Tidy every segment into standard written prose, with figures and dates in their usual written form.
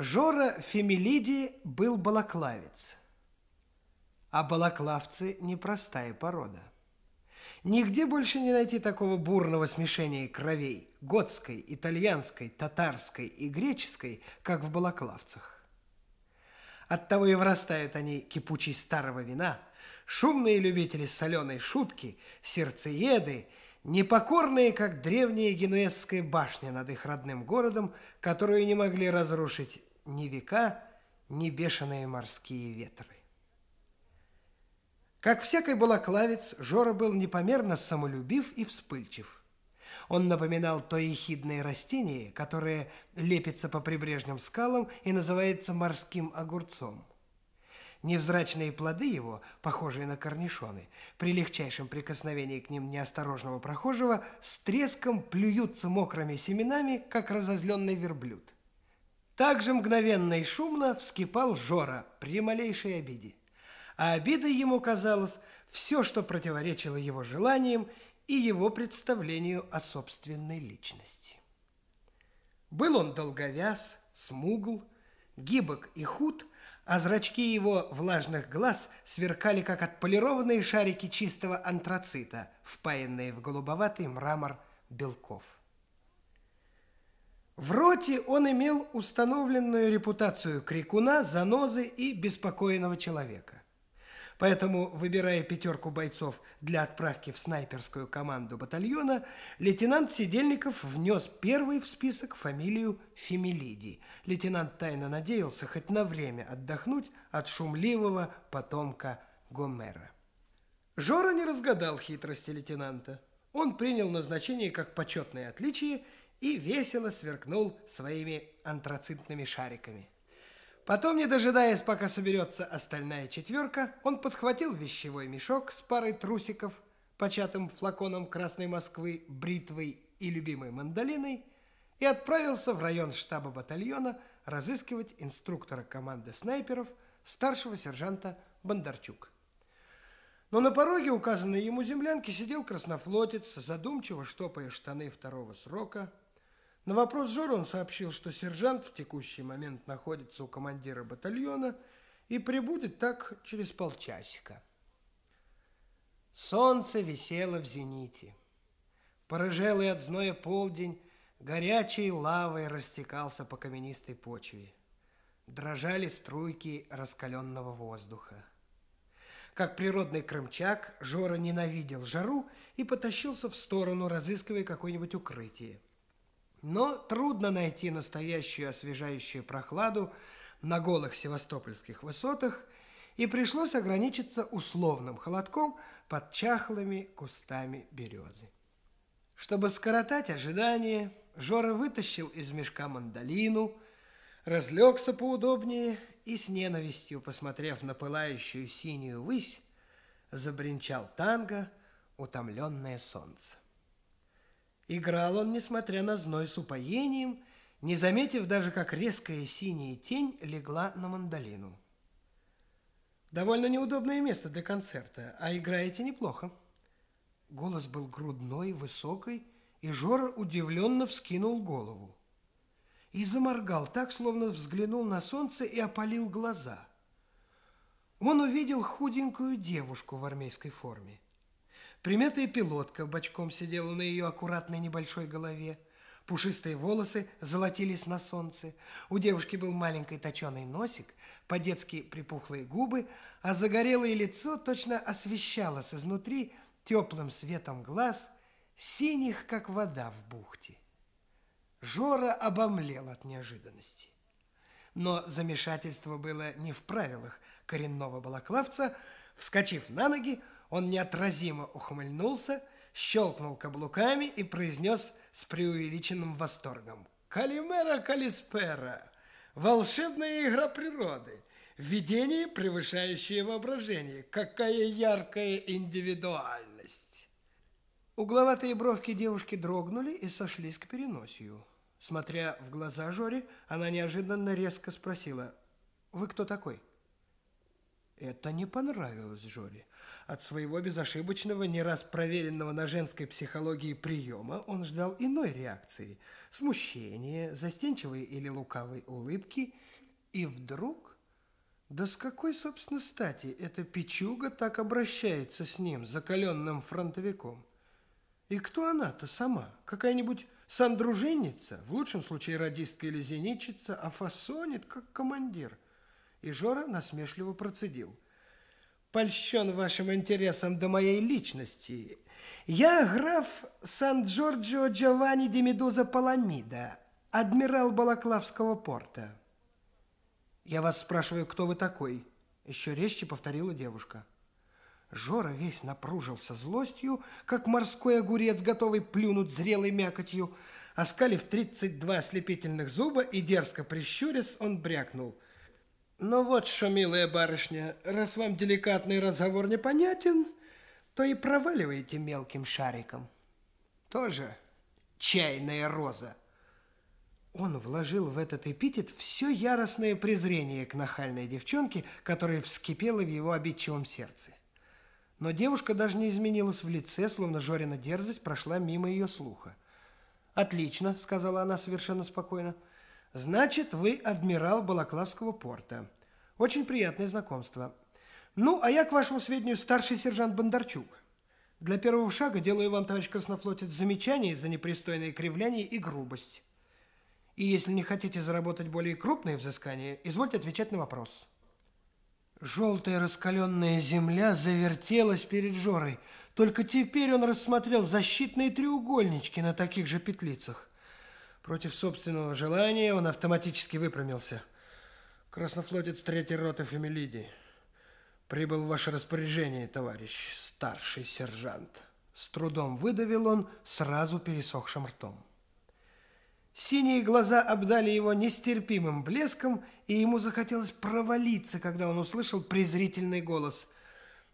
Жора Фемелиди был балаклавец, а балаклавцы – непростая порода. Нигде больше не найти такого бурного смешения кровей – готской, итальянской, татарской и греческой, как в балаклавцах. Оттого и вырастают они кипучей старого вина, шумные любители соленой шутки, сердцееды, непокорные, как древняя генуэзская башня над их родным городом, которую не могли разрушить ни века, ни бешеные морские ветры. Как всякий балаклавец, Жора был непомерно самолюбив и вспыльчив. Он напоминал то ехидное растение, которое лепится по прибрежным скалам и называется морским огурцом. Невзрачные плоды его, похожие на корнишоны, при легчайшем прикосновении к ним неосторожного прохожего с треском плюются мокрыми семенами, как разозленный верблюд. Так же мгновенно и шумно вскипал Жора при малейшей обиде. А обидой ему казалось все, что противоречило его желаниям и его представлению о собственной личности. Был он долговяз, смугл, гибок и худ, а зрачки его влажных глаз сверкали, как отполированные шарики чистого антрацита, впаянные в голубоватый мрамор белков. В роте он имел установленную репутацию крикуна, занозы и беспокойного человека. Поэтому, выбирая пятерку бойцов для отправки в снайперскую команду батальона, лейтенант Сидельников внес первый в список фамилию Фемелиди. Лейтенант тайно надеялся хоть на время отдохнуть от шумливого потомка Гомера. Жора не разгадал хитрости лейтенанта. Он принял назначение как почетное отличие и весело сверкнул своими антрацитными шариками. Потом, не дожидаясь, пока соберется остальная четверка, он подхватил вещевой мешок с парой трусиков, початым флаконом Красной Москвы, бритвой и любимой мандолиной и отправился в район штаба батальона разыскивать инструктора команды снайперов, старшего сержанта Бондарчук. Но на пороге указанной ему землянки сидел краснофлотец, задумчиво штопая штаны второго срока. На вопрос Жоры он сообщил, что сержант в текущий момент находится у командира батальона и прибудет так через полчасика. Солнце висело в зените. Порыжелый от зноя полдень горячей лавой растекался по каменистой почве. Дрожали струйки раскаленного воздуха. Как природный крымчак, Жора ненавидел жару и потащился в сторону, разыскивая какое-нибудь укрытие. Но трудно найти настоящую освежающую прохладу на голых севастопольских высотах, и пришлось ограничиться условным холодком под чахлыми кустами березы. Чтобы скоротать ожидание, Жора вытащил из мешка мандолину, разлегся поудобнее и, с ненавистью посмотрев на пылающую синюю высь, забринчал танго «Утомленное солнце». Играл он, несмотря на зной, с упоением, не заметив даже, как резкая синяя тень легла на мандолину. Довольно неудобное место для концерта, а играете неплохо. Голос был грудной, высокий, и Жора удивленно вскинул голову. И заморгал так, словно взглянул на солнце и опалил глаза. Он увидел худенькую девушку в армейской форме. Примятая пилотка бочком сидела на ее аккуратной небольшой голове. Пушистые волосы золотились на солнце. У девушки был маленький точеный носик, по-детски припухлые губы, а загорелое лицо точно освещалось изнутри теплым светом глаз, синих, как вода в бухте. Жора обомлел от неожиданности. Но замешательство было не в правилах коренного балаклавца. Вскочив на ноги, он неотразимо ухмыльнулся, щелкнул каблуками и произнес с преувеличенным восторгом: «Калимера Калиспера! Волшебная игра природы! Видение, превышающее воображение! Какая яркая индивидуальность!» Угловатые бровки девушки дрогнули и сошлись к переносию. Смотря в глаза Жоре, она неожиданно резко спросила: «Вы кто такой?» Это не понравилось Жоре. От своего безошибочного, не раз проверенного на женской психологии приема он ждал иной реакции. Смущения, застенчивые или лукавые улыбки. И вдруг... Да с какой, собственно, стати эта пичуга так обращается с ним, закаленным фронтовиком? И кто она-то сама? Какая-нибудь сандружинница, в лучшем случае радистка или зенитчица, а фасонит, как командир. И Жора насмешливо процедил. Польщен вашим интересом до моей личности. Я граф Сан-Джорджио Джованни де Медуза Паламида, адмирал Балаклавского порта. Я вас спрашиваю, кто вы такой? Еще резче повторила девушка. Жора весь напружился злостью, как морской огурец, готовый плюнуть зрелой мякотью. Оскалив 32 ослепительных зуба и дерзко прищурясь, он брякнул. Ну вот что, милая барышня, раз вам деликатный разговор непонятен, то и проваливаете мелким шариком. Тоже чайная роза. Он вложил в этот эпитет все яростное презрение к нахальной девчонке, которая вскипела в его обидчивом сердце. Но девушка даже не изменилась в лице, словно Жорина дерзость прошла мимо ее слуха. «Отлично», — сказала она совершенно спокойно. «Значит, вы адмирал Балаклавского порта. Очень приятное знакомство. Ну, а я, к вашему сведению, старший сержант Бондарчук. Для первого шага делаю вам, товарищ краснофлотец, замечание за непристойные кривляния и грубость. И если не хотите заработать более крупные взыскания, извольте отвечать на вопрос». Желтая раскаленная земля завертелась перед Жорой. Только теперь он рассмотрел защитные треугольнички на таких же петлицах. Против собственного желания он автоматически выпрямился. Краснофлотец третьей роты Фемелиди. Прибыл в ваше распоряжение, товарищ старший сержант. С трудом выдавил он сразу пересохшим ртом. Синие глаза обдали его нестерпимым блеском, и ему захотелось провалиться, когда он услышал презрительный голос.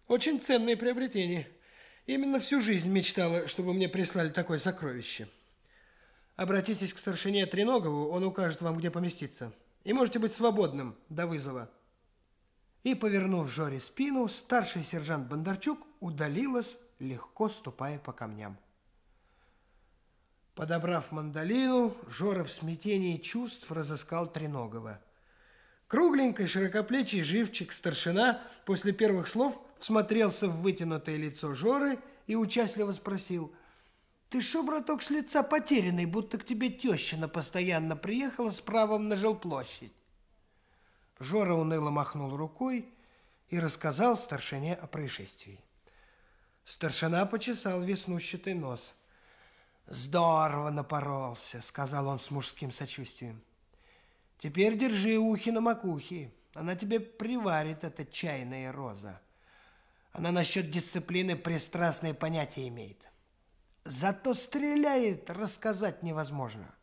«Очень ценное приобретение. Именно всю жизнь мечтала, чтобы мне прислали такое сокровище. Обратитесь к старшине Треногову, он укажет вам, где поместиться. И можете быть свободным до вызова». И, повернув Жоре спину, старший сержант Бондарчук удалилась, легко ступая по камням. Подобрав мандолину, Жора в смятении чувств разыскал Треногова. Кругленький, широкоплечий живчик-старшина после первых слов всмотрелся в вытянутое лицо Жоры и участливо спросил: «Ты шо, браток, с лица потерянный, будто к тебе тещина постоянно приехала с правом на жилплощадь?» Жора уныло махнул рукой и рассказал старшине о происшествии. Старшина почесал веснущатый нос. «Здорово напоролся», — сказал он с мужским сочувствием. «Теперь держи ухи на макухе. Она тебе приварит, эта чайная роза. Она насчет дисциплины пристрастное понятие имеет. Зато стреляет, рассказать невозможно.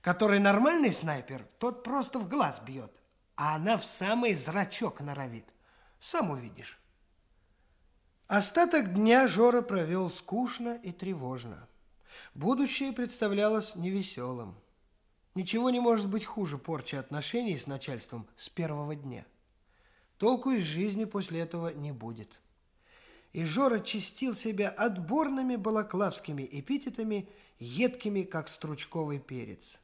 Который нормальный снайпер, тот просто в глаз бьет, а она в самый зрачок норовит. Сам увидишь». Остаток дня Жора провел скучно и тревожно. Будущее представлялось невеселым. Ничего не может быть хуже порчи отношений с начальством с первого дня. Толку из жизни после этого не будет. И Жора чистил себя отборными балаклавскими эпитетами, едкими, как стручковый перец.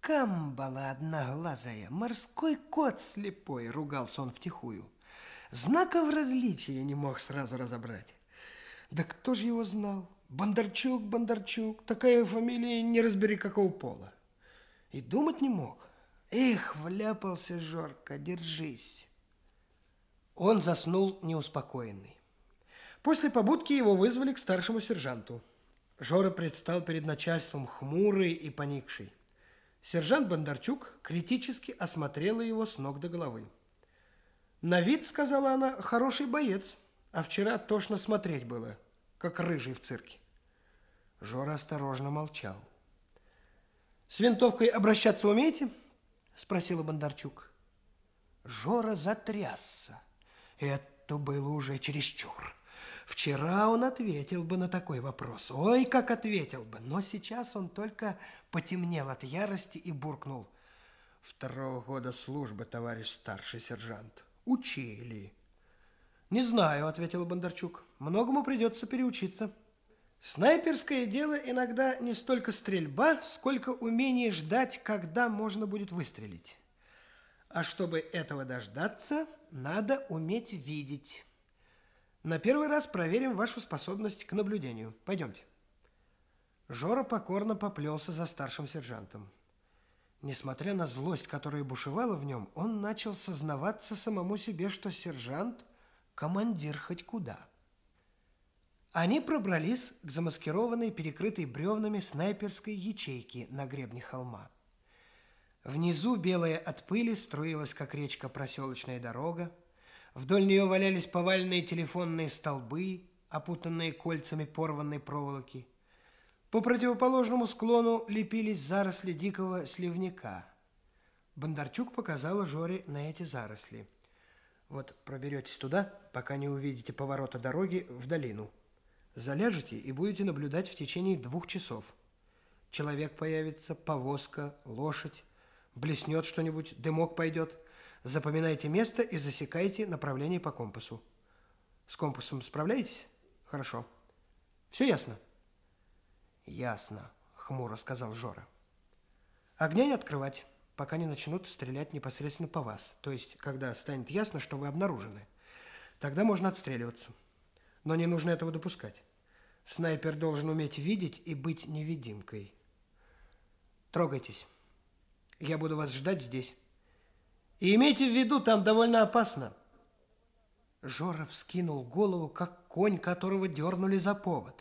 «Камбала одноглазая, морской кот слепой», — ругался он втихую. Знаков различия не мог сразу разобрать. Да кто же его знал? Бондарчук, Бондарчук, такая фамилия, не разбери какого пола. И думать не мог. Эх, вляпался Жорка, держись. Он заснул неуспокоенный. После побудки его вызвали к старшему сержанту. Жора предстал перед начальством хмурый и поникший. Сержант Бондарчук критически осмотрела его с ног до головы. «На вид, — сказала она, — хороший боец, а вчера тошно смотреть было, как рыжий в цирке». Жора осторожно молчал. «С винтовкой обращаться умеете?» — спросила Бондарчук. Жора затрясся. Это было уже чересчур. Вчера он ответил бы на такой вопрос. Ой, как ответил бы! Но сейчас он только потемнел от ярости и буркнул. «Второго года службы, товарищ старший сержант, учили. «Не знаю», – ответил Бондарчук. «Многому придется переучиться». «Снайперское дело иногда не столько стрельба, сколько умение ждать, когда можно будет выстрелить. А чтобы этого дождаться, надо уметь видеть. На первый раз проверим вашу способность к наблюдению. Пойдемте». Жора покорно поплелся за старшим сержантом. Несмотря на злость, которая бушевала в нем, он начал сознаваться самому себе, что сержант – командир хоть куда. Они пробрались к замаскированной, перекрытой бревнами снайперской ячейке на гребне холма. Внизу, белая от пыли, струилась, как речка, проселочная дорога. Вдоль нее валялись поваленные телефонные столбы, опутанные кольцами порванной проволоки. По противоположному склону лепились заросли дикого сливника. Бондарчук показала Жоре на эти заросли. «Вот проберетесь туда, пока не увидите поворота дороги в долину. Заляжете и будете наблюдать в течение 2 часов. Человек появится, повозка, лошадь, блеснет что-нибудь, дымок пойдет. Запоминайте место и засекайте направление по компасу. С компасом справляетесь? Хорошо. Все ясно?» «Ясно», – хмуро сказал Жора. «Огня не открывать, пока не начнут стрелять непосредственно по вас. То есть, когда станет ясно, что вы обнаружены. Тогда можно отстреливаться. Но не нужно этого допускать. Снайпер должен уметь видеть и быть невидимкой. Трогайтесь. Я буду вас ждать здесь. И имейте в виду, там довольно опасно». Жора вскинул голову, как конь, которого дернули за повод.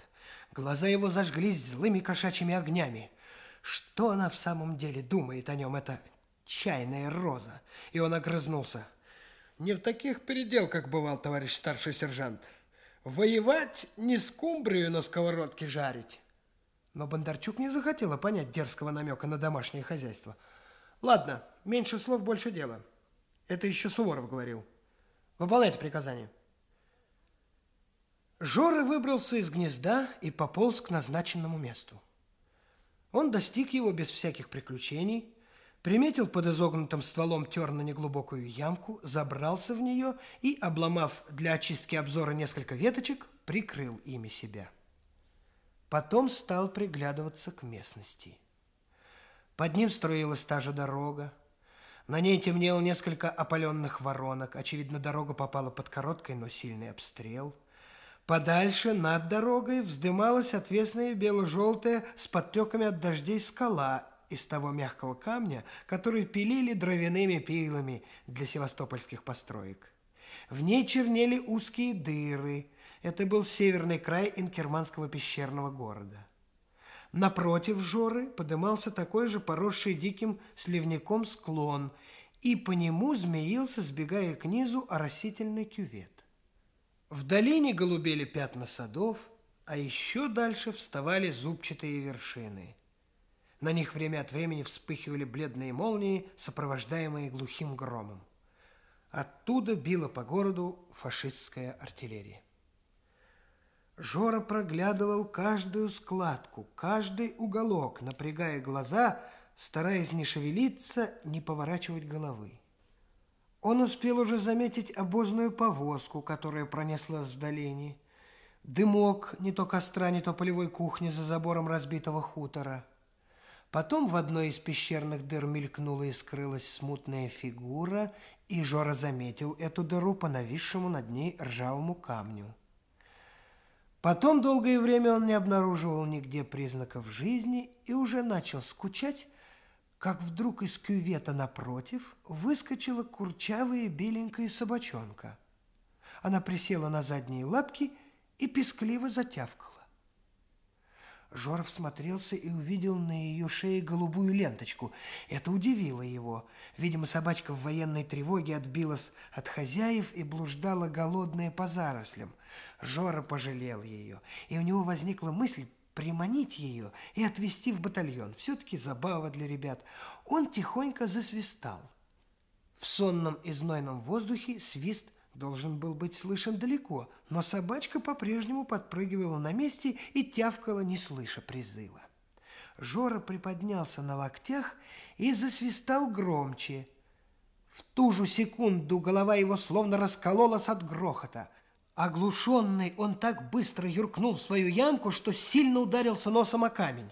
Глаза его зажглись злыми кошачьими огнями. Что она в самом деле думает о нем, эта чайная роза? И он огрызнулся. «Не в таких переделках бывал, товарищ старший сержант. Воевать не скумбрию на сковородке жарить». Но Бондарчук не захотела понять дерзкого намека на домашнее хозяйство. «Ладно, меньше слов, больше дела. Это еще Суворов говорил. Выполняйте приказание». Жора выбрался из гнезда и пополз к назначенному месту. Он достиг его без всяких приключений, приметил под изогнутым стволом терна неглубокую ямку, забрался в нее и, обломав для очистки обзора несколько веточек, прикрыл ими себя. Потом стал приглядываться к местности. Под ним строилась та же дорога. На ней темнело несколько опаленных воронок. Очевидно, дорога попала под короткий, но сильный обстрел. Подальше, над дорогой, вздымалась отвесная бело-желтая с подтеками от дождей скала из того мягкого камня, который пилили дровяными пилами для севастопольских построек. В ней чернели узкие дыры. Это был северный край Инкерманского пещерного города. Напротив Жоры подымался такой же поросший диким сливняком склон, и по нему змеился, сбегая к низу, оросительный кювет. В долине голубели пятна садов, а еще дальше вставали зубчатые вершины. На них время от времени вспыхивали бледные молнии, сопровождаемые глухим громом. Оттуда била по городу фашистская артиллерия. Жора проглядывал каждую складку, каждый уголок, напрягая глаза, стараясь не шевелиться, не поворачивать головы. Он успел уже заметить обозную повозку, которая пронеслась в долине, дымок не то костра, не то полевой кухни за забором разбитого хутора. Потом в одной из пещерных дыр мелькнула и скрылась смутная фигура, и Жора заметил эту дыру по нависшему над ней ржавому камню. Потом долгое время он не обнаруживал нигде признаков жизни и уже начал скучать, как вдруг из кювета напротив выскочила курчавая беленькая собачонка. Она присела на задние лапки и пескливо затявкала. Жора всмотрелся и увидел на ее шее голубую ленточку. Это удивило его. Видимо, собачка в военной тревоге отбилась от хозяев и блуждала голодная по зарослям. Жора пожалел ее, и у него возникла мысль приманить ее и отвезти в батальон. Все-таки забава для ребят. Он тихонько засвистал. В сонном и знойном воздухе свист должен был быть слышен далеко, но собачка по-прежнему подпрыгивала на месте и тявкала, не слыша призыва. Жора приподнялся на локтях и засвистал громче. В ту же секунду голова его словно раскололась от грохота. Оглушенный, он так быстро юркнул в свою ямку, что сильно ударился носом о камень.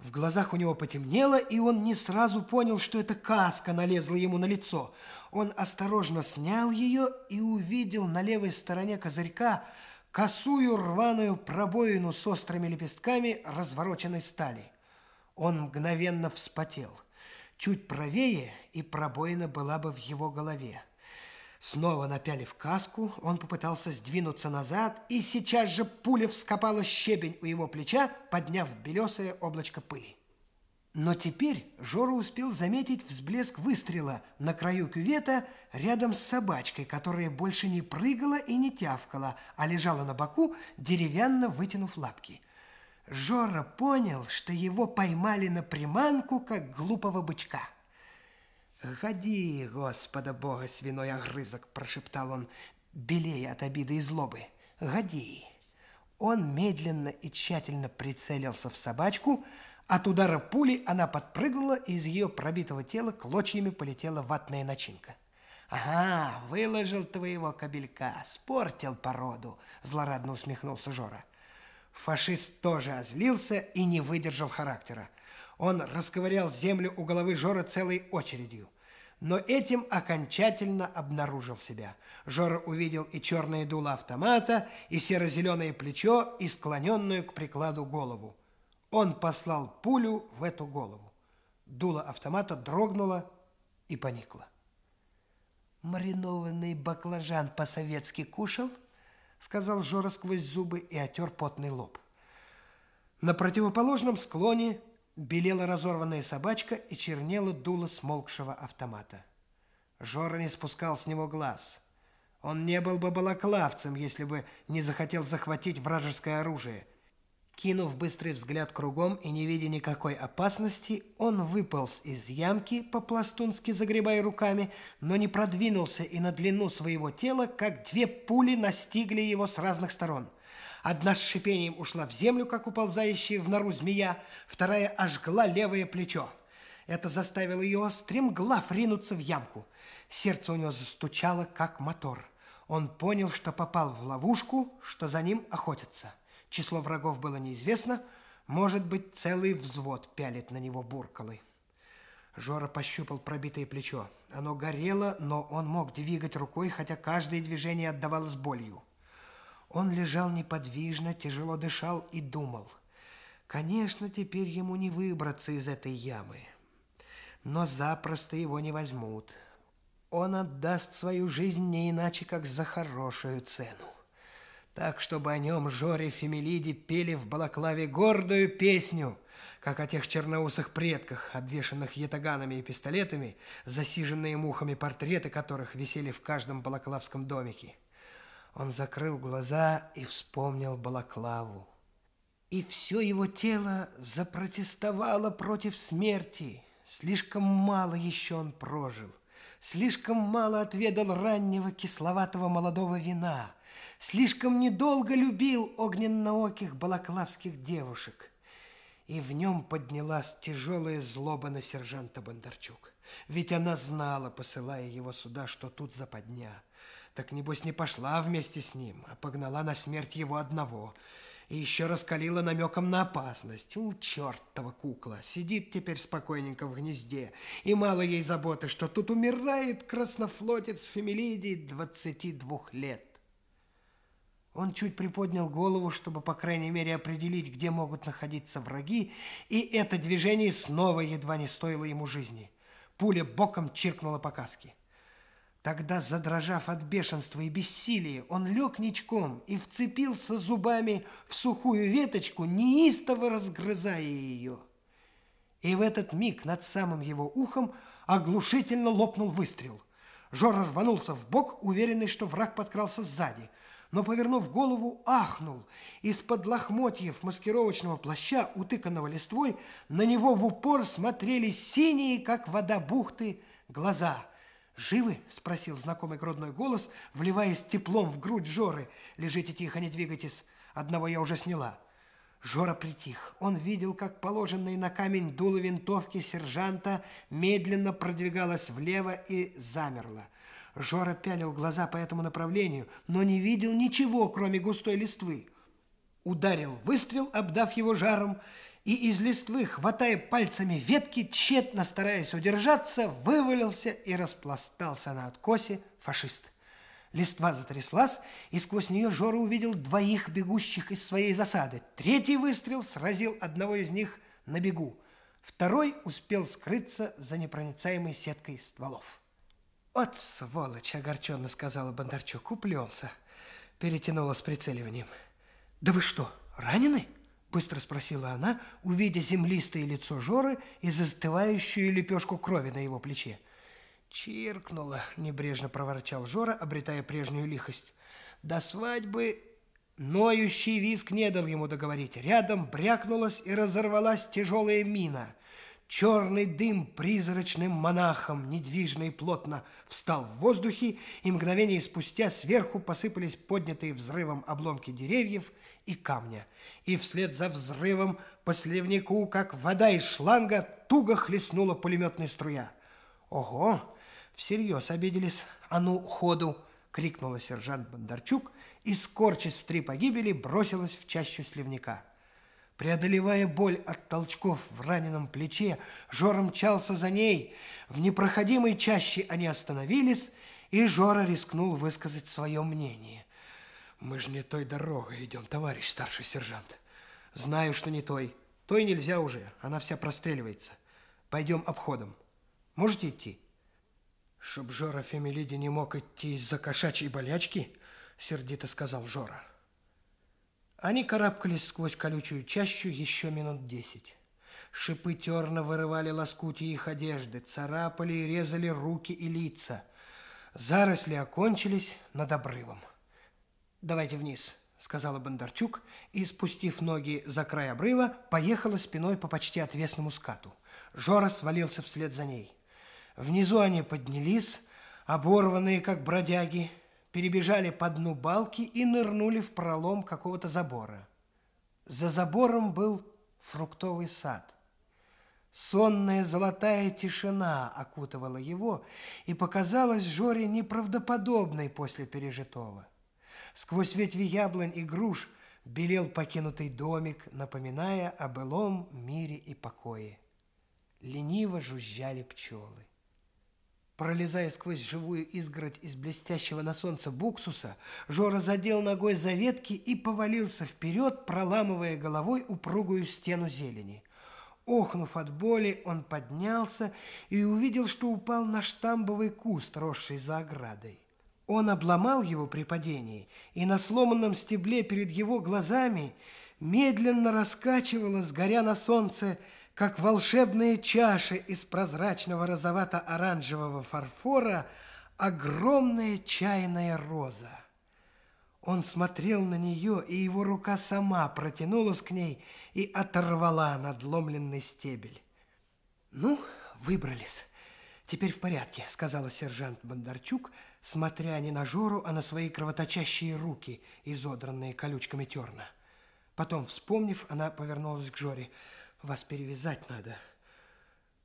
В глазах у него потемнело, и он не сразу понял, что эта каска налезла ему на лицо. Он осторожно снял ее и увидел на левой стороне козырька косую рваную пробоину с острыми лепестками развороченной стали. Он мгновенно вспотел. Чуть правее, и пробоина была бы в его голове. Снова напялив каску, он попытался сдвинуться назад, и сейчас же пуля вскопала щебень у его плеча, подняв белесое облачко пыли. Но теперь Жора успел заметить взблеск выстрела на краю кювета рядом с собачкой, которая больше не прыгала и не тявкала, а лежала на боку, деревянно вытянув лапки. Жора понял, что его поймали на приманку, как глупого бычка. «Ходи, Господа Бога, свиной огрызок!» – прошептал он, белее от обиды и злобы. «Ходи!» Он медленно и тщательно прицелился в собачку. От удара пули она подпрыгнула, и из ее пробитого тела клочьями полетела ватная начинка. «Ага, выложил твоего кобелька, спортил породу!» – злорадно усмехнулся Жора. Фашист тоже озлился и не выдержал характера. Он расковырял землю у головы Жоры целой очередью. Но этим окончательно обнаружил себя. Жора увидел и черные дула автомата, и серо-зеленое плечо, и склоненную к прикладу голову. Он послал пулю в эту голову. Дуло автомата дрогнуло и поникло. «Маринованный баклажан по-советски кушал?» — сказал Жора сквозь зубы и отер потный лоб. На противоположном склоне белела разорванная собачка и чернело дуло смолкшего автомата. Жора не спускал с него глаз. Он не был бы балаклавцем, если бы не захотел захватить вражеское оружие. Кинув быстрый взгляд кругом и не видя никакой опасности, он выполз из ямки, по-пластунски загребая руками, но не продвинулся и на длину своего тела, как две пули настигли его с разных сторон. Одна с шипением ушла в землю, как уползающая в нору змея, вторая ожгла левое плечо. Это заставило ее стремглав ринуться в ямку. Сердце у него застучало, как мотор. Он понял, что попал в ловушку, что за ним охотятся. Число врагов было неизвестно. Может быть, целый взвод пялит на него буркалы. Жора пощупал пробитое плечо. Оно горело, но он мог двигать рукой, хотя каждое движение отдавалось болью. Он лежал неподвижно, тяжело дышал и думал. Конечно, теперь ему не выбраться из этой ямы. Но запросто его не возьмут. Он отдаст свою жизнь не иначе, как за хорошую цену. Так, чтобы о нем Жоре Фемелиди пели в Балаклаве гордую песню, как о тех черноусых предках, обвешанных ятаганами и пистолетами, засиженные мухами портреты которых висели в каждом балаклавском домике. Он закрыл глаза и вспомнил Балаклаву. И все его тело запротестовало против смерти. Слишком мало еще он прожил. Слишком мало отведал раннего кисловатого молодого вина. Слишком недолго любил огненнооких балаклавских девушек. И в нем поднялась тяжелая злоба на сержанта Бондарчук. Ведь она знала, посылая его сюда, что тут западня. Так, небось, не пошла вместе с ним, а погнала на смерть его одного. И еще раскалила намеком на опасность. У, чертова кукла, сидит теперь спокойненько в гнезде. И мало ей заботы, что тут умирает краснофлотец Фемелиди 22 лет. Он чуть приподнял голову, чтобы, по крайней мере, определить, где могут находиться враги, и это движение снова едва не стоило ему жизни. Пуля боком чиркнула по каске. Тогда, задрожав от бешенства и бессилия, он лег ничком и вцепился зубами в сухую веточку, неистово разгрызая ее. И в этот миг над самым его ухом оглушительно лопнул выстрел. Жора рванулся вбок, уверенный, что враг подкрался сзади, но, повернув голову, ахнул. Из-под лохмотьев маскировочного плаща, утыканного листвой, на него в упор смотрели синие, как вода бухты, глаза. «Живы?» – спросил знакомый грудной голос, вливаясь теплом в грудь Жоры. «Лежите тихо, не двигайтесь. Одного я уже сняла». Жора притих. Он видел, как положенные на камень дуло винтовки сержанта медленно продвигалось влево и замерло. Жора пялил глаза по этому направлению, но не видел ничего, кроме густой листвы. Ударил выстрел, обдав его жаром, и из листвы, хватая пальцами ветки, тщетно стараясь удержаться, вывалился и распластался на откосе фашист. Листва затряслась, и сквозь нее Жора увидел двоих бегущих из своей засады. Третий выстрел сразил одного из них на бегу. Второй успел скрыться за непроницаемой сеткой стволов. «От сволочь!» – огорченно сказала Бондарчук. Уплелся. Перетянула с прицеливанием. «Да вы что, ранены?» – быстро спросила она, увидя землистое лицо Жоры и застывающую лепешку крови на его плече. «Чиркнуло!» – небрежно проворчал Жора, обретая прежнюю лихость. «До свадьбы...» Ноющий визг не дал ему договорить. Рядом брякнулась и разорвалась тяжелая мина. Черный дым призрачным монахом, недвижно и плотно, встал в воздухе, и мгновение спустя сверху посыпались поднятые взрывом обломки деревьев и камня. И вслед за взрывом по сливнику, как вода из шланга, туго хлестнула пулеметная струя. «Ого! Всерьез обиделись! А ну, ходу!» – крикнула сержант Бондарчук и, скорчась в три погибели, бросилась в чащу сливника. Преодолевая боль от толчков в раненом плече, Жора мчался за ней. В непроходимой чаще они остановились, и Жора рискнул высказать свое мнение. «Мы же не той дорогой идем, товарищ старший сержант». «Знаю, что не той. Той нельзя уже, она вся простреливается. Пойдем обходом. Можете идти?» «Чтоб Жора Фемелиди не мог идти из-за кошачьей болячки», – сердито сказал Жора. Они карабкались сквозь колючую чащу еще минут 10. Шипы терна вырывали лоскути их одежды, царапали и резали руки и лица. Заросли окончились над обрывом. «Давайте вниз», – сказала Бондарчук, и, спустив ноги за край обрыва, поехала спиной по почти отвесному скату. Жора свалился вслед за ней. Внизу они поднялись, оборванные, как бродяги, перебежали по дну балки и нырнули в пролом какого-то забора. За забором был фруктовый сад. Сонная золотая тишина окутывала его и показалась Жоре неправдоподобной после пережитого. Сквозь ветви яблонь и груш белел покинутый домик, напоминая о былом мире и покое. Лениво жужжали пчелы. Пролезая сквозь живую изгородь из блестящего на солнце буксуса, Жора задел ногой за ветки и повалился вперед, проламывая головой упругую стену зелени. Охнув от боли, он поднялся и увидел, что упал на штамбовый куст, росший за оградой. Он обломал его при падении, и на сломанном стебле перед его глазами медленно раскачивалось, горя на солнце, как волшебные чаши из прозрачного розовато-оранжевого фарфора, огромная чайная роза. Он смотрел на нее, и его рука сама протянулась к ней и оторвала надломленный стебель. «Ну, выбрались. Теперь в порядке», – сказала сержант Бондарчук, смотря не на Жору, а на свои кровоточащие руки, изодранные колючками терна. Потом, вспомнив, она повернулась к Жоре. «Вас перевязать надо.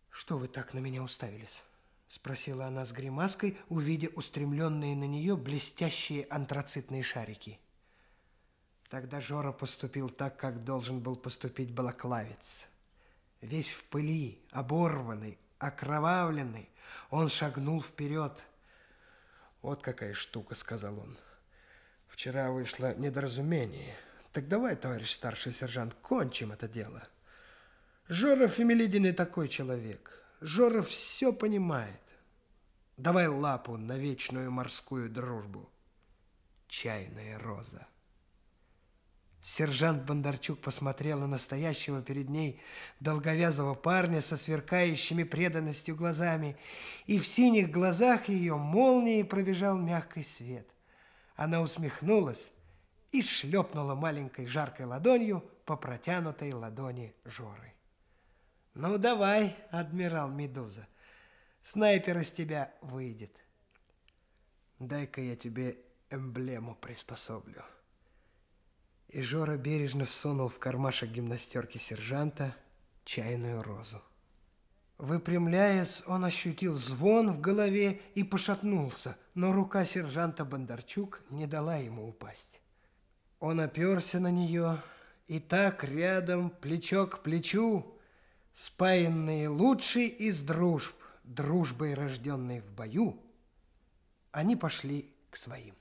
Что вы так на меня уставились?» – спросила она с гримаской, увидя устремленные на нее блестящие антрацитные шарики. Тогда Жора поступил так, как должен был поступить балаклавец. Весь в пыли, оборванный, окровавленный, он шагнул вперед. «Вот какая штука», – сказал он. «Вчера вышло недоразумение. Так давай, товарищ старший сержант, кончим это дело». Жора Фемелиди не такой человек. Жора все понимает. Давай лапу на вечную морскую дружбу. Чайная роза. Сержант Бондарчук посмотрела на стоящего перед ней долговязого парня со сверкающими преданностью глазами, и в синих глазах ее молнией пробежал мягкий свет. Она усмехнулась и шлепнула маленькой жаркой ладонью по протянутой ладони Жоры. «Ну, давай, адмирал Медуза, снайпер из тебя выйдет. Дай-ка я тебе эмблему приспособлю». И Жора бережно всунул в кармашек гимнастерки сержанта чайную розу. Выпрямляясь, он ощутил звон в голове и пошатнулся, но рука сержанта Бондарчук не дала ему упасть. Он оперся на нее, и так рядом, плечо к плечу, спаянные лучшей из дружб, дружбой рожденной в бою, они пошли к своим.